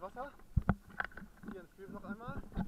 Wasser. Hier ins Spiel noch einmal.